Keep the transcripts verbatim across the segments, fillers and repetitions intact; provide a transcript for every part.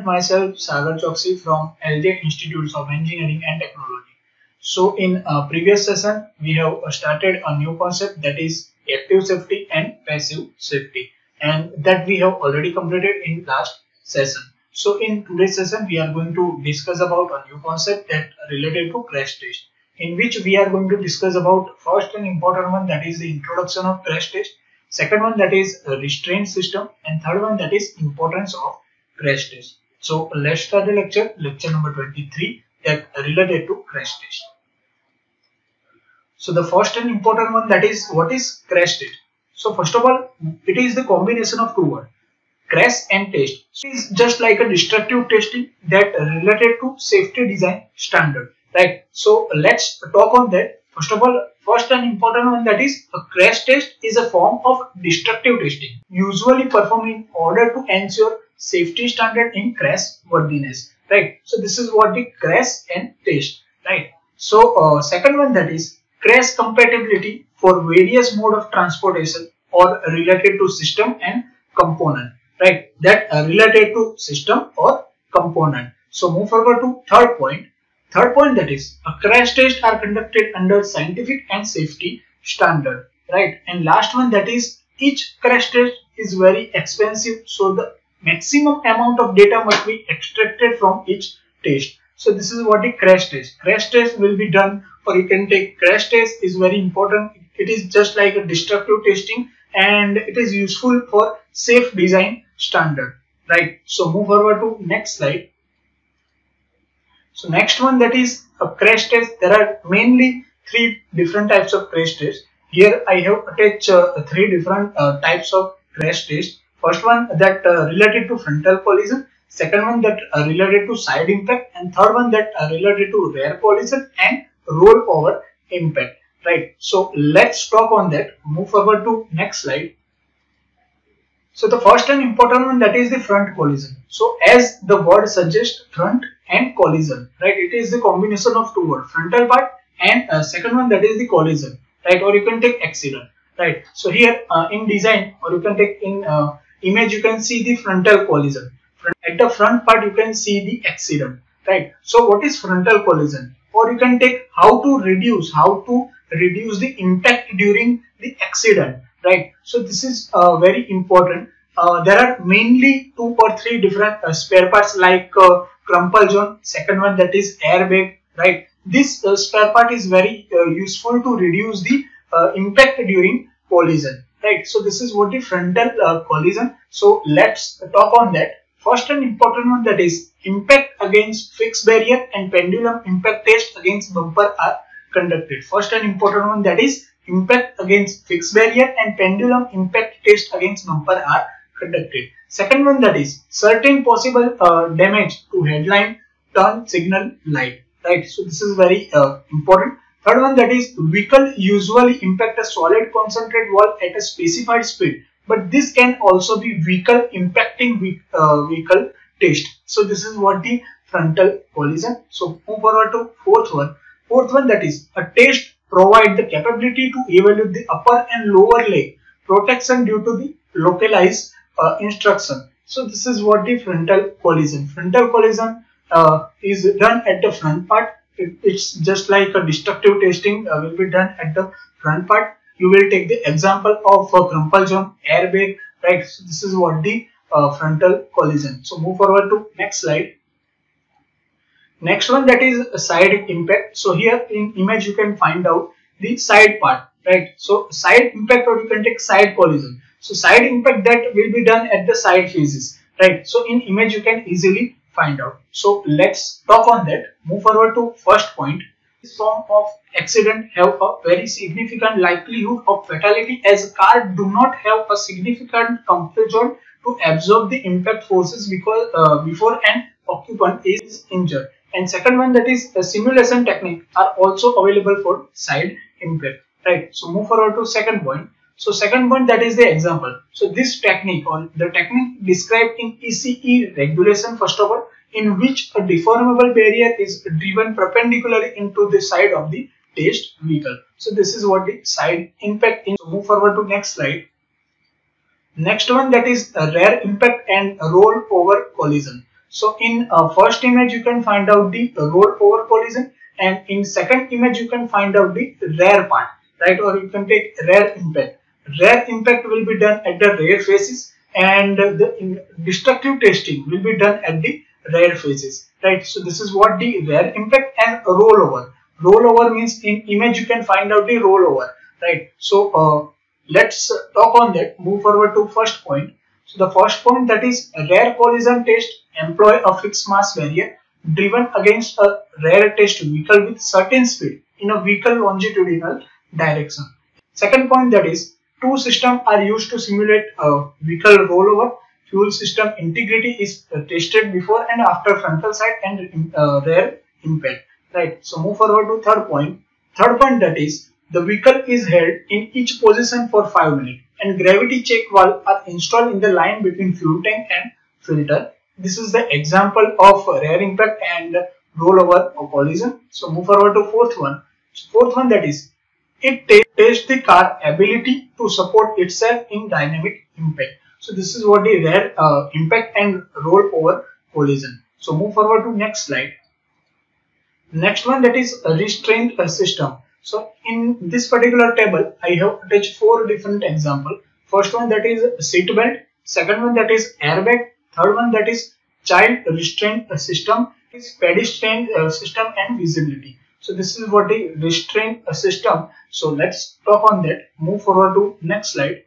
present myself Sagar Choksi from L J Institutes of Engineering and Technology. So in a previous session, we have started a new concept, that is active safety and passive safety, and that we have already completed in last session. So in today's session, we are going to discuss about a new concept that related to crash test, in which we are going to discuss about first and important one, that is the introduction of crash test. Second one, that is restraint system, and third one, that is importance of crash test. So let's start the lecture, lecture number twenty-three, that related to crash test. So the first and important one, that is what is crash test. So first of all, it is the combination of two words, crash and test. It is just like a destructive testing that related to safety design standard, right? So let's talk on that. First of all, first and important one, that is a crash test is a form of destructive testing usually performed in order to ensure safety standard in crash worthiness, right? So this is what the crash and test, right? So uh, second one, that is crash compatibility for various mode of transportation or related to system and component, right? That are related to system or component. So move forward to third point. Third point, that is a crash test are conducted under scientific and safety standard, right? And last one, that is each crash test is very expensive, so the maximum amount of data must be extracted from each test. So this is what a crash test. Crash test will be done, or you can take crash test is very important. It is just like a destructive testing and it is useful for safe design standard, right? So move forward to next slide. So next one, that is a crash test. There are mainly three different types of crash tests. Here I have attached uh, three different uh, types of crash tests. First one, that uh, related to frontal collision. Second one, that uh, related to side impact. And third one, that uh, related to rear collision and roll over impact, right? So let's talk on that. Move forward to next slide. So the first and important one, that is the front collision. So as the word suggests, front and collision, right? It is the combination of two words, frontal part and uh, second one, that is the collision, right? Or you can take accident, right? So here uh, in design, or you can take in uh, image, you can see the frontal collision. At the front part, you can see the accident, right? So what is frontal collision? Or you can take how to reduce, how to reduce the impact during the accident, right? So this is uh, very important. Uh, there are mainly two or three different uh, spare parts, like uh, crumple zone, second one, that is airbag, right? This uh, spare part is very uh, useful to reduce the uh, impact during collision, right? So this is what the frontal uh, collision. So let's talk on that. First and important one, that is impact against fixed barrier and pendulum impact test against bumper are conducted. First and important one, that is impact against fixed barrier and pendulum impact test against bumper are conducted. Second one, that is certain possible uh, damage to headline, turn signal light, right? So this is very uh, important. Third one, that is vehicle usually impact a solid concentrate wall at a specified speed, but this can also be vehicle impacting ve uh, vehicle test. So this is what the frontal collision. So move forward to fourth one. Fourth one, that is a test provide the capability to evaluate the upper and lower leg protection due to the localized uh, instruction. So this is what the frontal collision. Frontal collision uh, is done at the front part. It, it's just like a destructive testing uh, will be done at the front part. You will take the example of uh, crumple zone, airbag, right? So this is what the uh, frontal collision. So move forward to next slide. Next one, that is side impact. So here in image, you can find out the side part, right? So side impact, or you can take side collision. So side impact, that will be done at the side faces, right? So in image, you can easily find out. So let's talk on that. Move forward to first point. This form of accident have a very significant likelihood of fatality, as cars do not have a significant comfort zone to absorb the impact forces because uh, before an occupant is injured. And second one, that is the simulation technique are also available for side impact, right? So move forward to second point. So second point, that is the example. So this technique, or the technique described in E C E regulation, first of all, in which a deformable barrier is driven perpendicularly into the side of the test vehicle. So this is what the side impact is. So move forward to next slide. Next one, that is a rear impact and roll over collision. So in uh, first image you can find out the roll over collision, and in second image you can find out the rear part, right? Or you can take rear impact. Rear impact will be done at the rear faces, and the destructive testing will be done at the rear faces, right? So this is what the rear impact and rollover. Rollover means in image you can find out the rollover, right? So uh, let's talk on that. Move forward to first point. So the first point, that is rear collision test employ a fixed mass barrier driven against a rear test vehicle with certain speed in a vehicle longitudinal direction. Second point, that is two systems are used to simulate a vehicle rollover. Fuel system integrity is tested before and after frontal side and uh, rear impact, right? So move forward to third point. Third point, that is the vehicle is held in each position for five minutes and gravity check valve are installed in the line between fuel tank and filter. This is the example of rear impact and rollover or collision. So move forward to fourth one. Fourth one, that is it tests the car ability to support itself in dynamic impact. So this is what the rear uh, impact and rollover collision. So move forward to next slide. Next one, that is restraint system. So in this particular table I have attached four different examples. First one, that is seat belt. Second one, that is airbag. Third one, that is child restraint system, is pedestrian system and visibility. So this is what the restraint system. So let's talk on that. Move forward to next slide.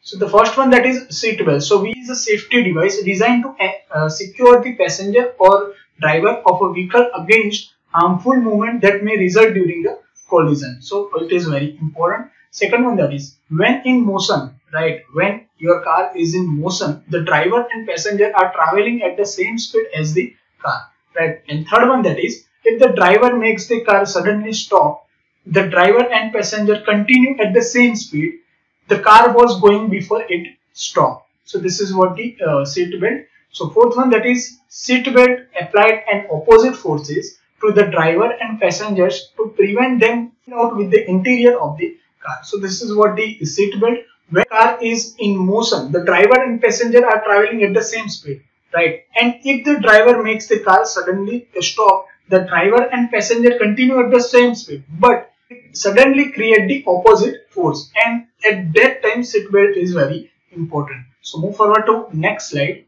So the first one, that is seat belt. So V is a safety device designed to uh, secure the passenger or driver of a vehicle against harmful movement that may result during the collision. So it is very important. Second one, that is when in motion, right? When your car is in motion, the driver and passenger are traveling at the same speed as the car, right? And third one, that is if the driver makes the car suddenly stop, the driver and passenger continue at the same speed the car was going before it stopped. So this is what the uh, seat belt. So fourth one, that is seat belt applied and opposite forces to the driver and passengers to prevent them out with the interior of the car. So this is what the seat belt. When car is in motion, the driver and passenger are traveling at the same speed, right? And if the driver makes the car suddenly stop, the driver and passenger continue at the same speed, but suddenly create the opposite force, and at that time seat belt is very important. So move forward to next slide.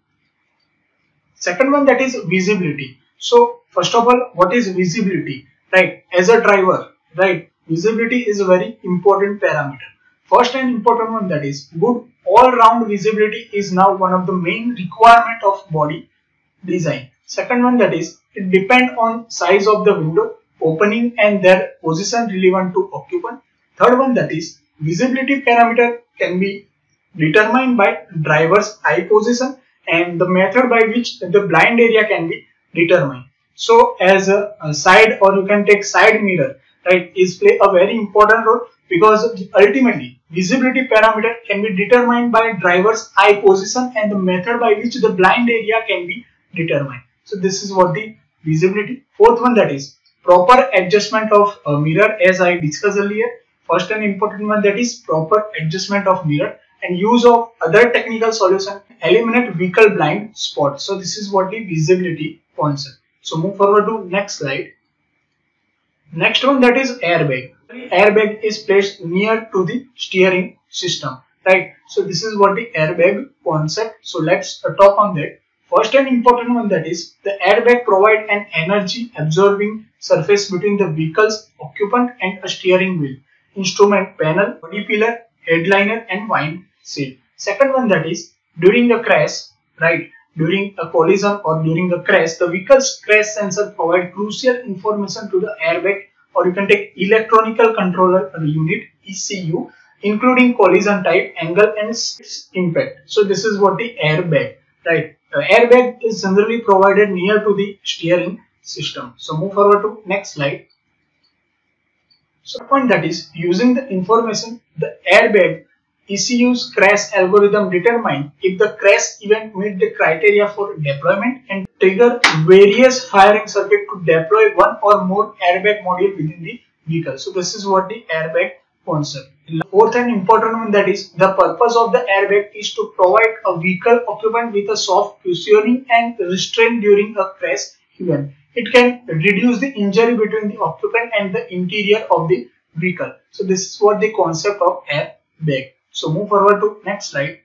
Second one, that is visibility. So first of all, what is visibility, right? As a driver, right, visibility is a very important parameter. First and important one, that is good all-round visibility is now one of the main requirement of body design. Second one, that is it depends on size of the window opening and their position relevant to occupant. Third one, that is visibility parameter can be determined by driver's eye position and the method by which the blind area can be determined. So as a, a side, or you can take side mirror, right, is play a very important role, because ultimately visibility parameter can be determined by driver's eye position and the method by which the blind area can be determined. So this is what the visibility. Fourth one, that is proper adjustment of a mirror, as I discussed earlier. First and important one, that is proper adjustment of mirror and use of other technical solution eliminate vehicle blind spots. So this is what the visibility concept. So move forward to next slide. Next one, that is airbag. Airbag is placed near to the steering system, right? So this is what the airbag concept. So let's talk on that. First and important one, that is the airbag provide an energy absorbing surface between the vehicle's occupant and a steering wheel, instrument panel, body pillar, headliner and wind shield. Second one, that is during the crash, right? During a collision or during the crash, the vehicle's crash sensor provides crucial information to the airbag, or you can take electronic controller unit E C U, including collision type, angle and its impact. So this is what the airbag, right? The airbag is generally provided near to the steering system. So move forward to next slide. So point, that is using the information the airbag E C U's crash algorithm determine if the crash event meet the criteria for deployment and trigger various firing circuit to deploy one or more airbag module within the vehicle. So this is what the airbag concept. Fourth and important one, that is the purpose of the airbag is to provide a vehicle occupant with a soft cushioning and restraint during a crash event. It can reduce the injury between the occupant and the interior of the vehicle. So this is what the concept of airbag. So move forward to next slide.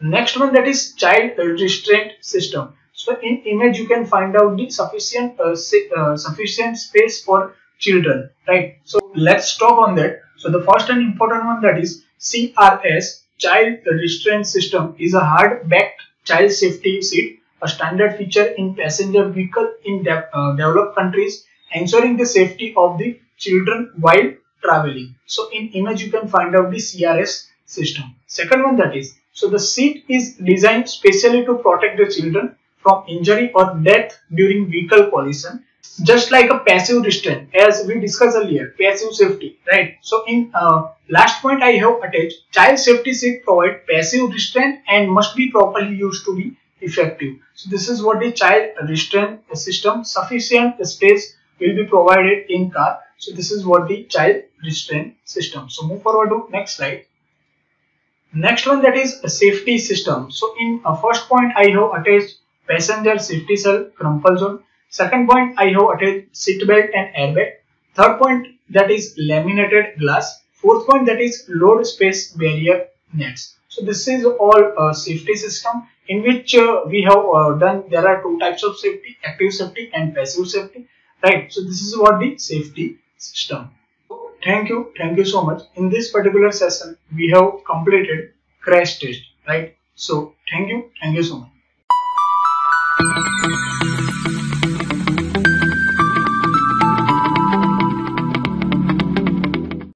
Next one, that is child restraint system. So in image you can find out the sufficient uh, uh, sufficient space for children, right? So let's talk on that. So the first and important one, that is C R S, child restraint system, is a hard backed child safety seat, a standard feature in passenger vehicle in de uh, developed countries, ensuring the safety of the children while traveling. So in image you can find out the C R S system. Second one, that is, so the seat is designed specially to protect the children from injury or death during vehicle collision, just like a passive restraint, as we discussed earlier, passive safety, right? So in uh, last point I have attached, child safety seat provide passive restraint and must be properly used to be effective. So this is what the child restraint system, sufficient space will be provided in car. So this is what the child restraint system. So move forward to next slide. Next one, that is a safety system. So in a first point I have attached passenger safety cell crumple zone. Second point I have attached seat belt and airbag. Third point, that is laminated glass. Fourth point, that is load space barrier nets. So this is all uh, safety system, in which uh, we have uh, done, there are two types of safety, active safety and passive safety, right? So this is what the safety system. So thank you, thank you so much. In this particular session we have completed crash test, right? So thank you, thank you so much.